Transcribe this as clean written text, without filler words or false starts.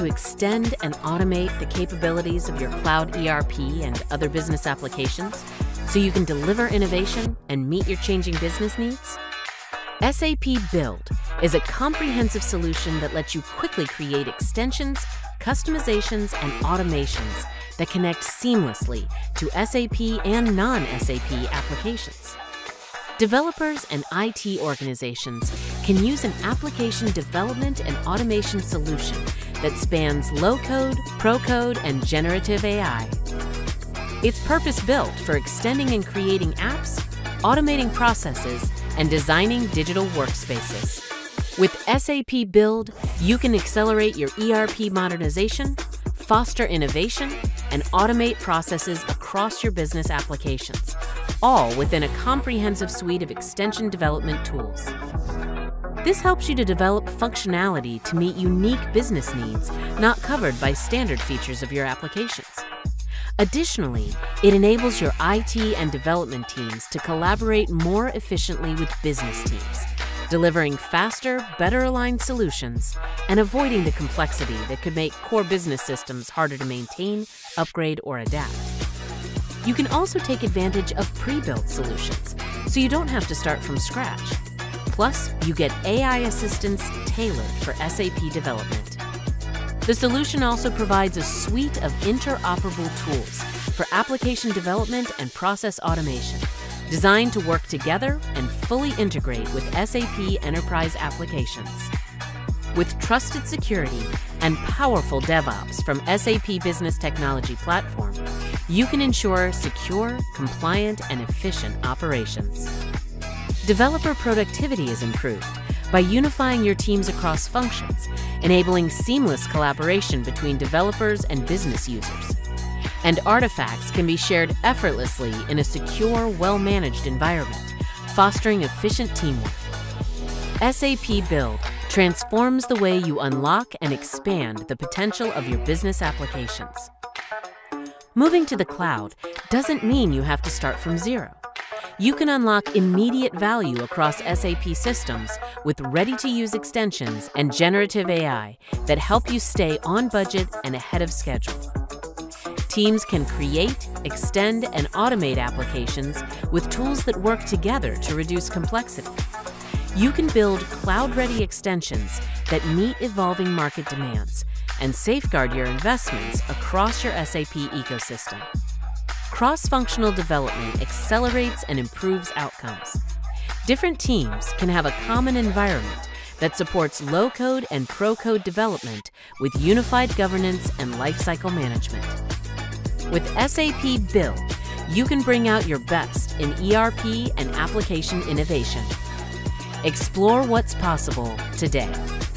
to extend and automate the capabilities of your cloud ERP and other business applications so you can deliver innovation and meet your changing business needs? SAP Build is a comprehensive solution that lets you quickly create extensions, customizations, and automations that connect seamlessly to SAP and non-SAP applications. Developers and IT organizations can use an application development and automation solution that spans low-code, pro-code, and generative AI. It's purpose-built for extending and creating apps, automating processes, and designing digital workspaces. With SAP Build, you can accelerate your ERP modernization, foster innovation, and automate processes across your business applications, all within a comprehensive suite of extension development tools. This helps you to develop functionality to meet unique business needs not covered by standard features of your applications. Additionally, it enables your IT and development teams to collaborate more efficiently with business teams, delivering faster, better-aligned solutions and avoiding the complexity that could make core business systems harder to maintain, upgrade, or adapt. You can also take advantage of pre-built solutions, so you don't have to start from scratch. Plus, you get AI assistance tailored for SAP development. The solution also provides a suite of interoperable tools for application development and process automation, designed to work together and fully integrate with SAP enterprise applications. With trusted security and powerful DevOps from SAP Business Technology Platform, you can ensure secure, compliant, and efficient operations. Developer productivity is improved by unifying your teams across functions, enabling seamless collaboration between developers and business users. And artifacts can be shared effortlessly in a secure, well-managed environment, fostering efficient teamwork. SAP Build transforms the way you unlock and expand the potential of your business applications. Moving to the cloud doesn't mean you have to start from zero. You can unlock immediate value across SAP systems with ready-to-use extensions and generative AI that help you stay on budget and ahead of schedule. Teams can create, extend, and automate applications with tools that work together to reduce complexity. You can build cloud-ready extensions that meet evolving market demands and safeguard your investments across your SAP ecosystem. Cross-functional development accelerates and improves outcomes. Different teams can have a common environment that supports low-code and pro-code development with unified governance and lifecycle management. With SAP Build, you can bring out your best in ERP and application innovation. Explore what's possible today.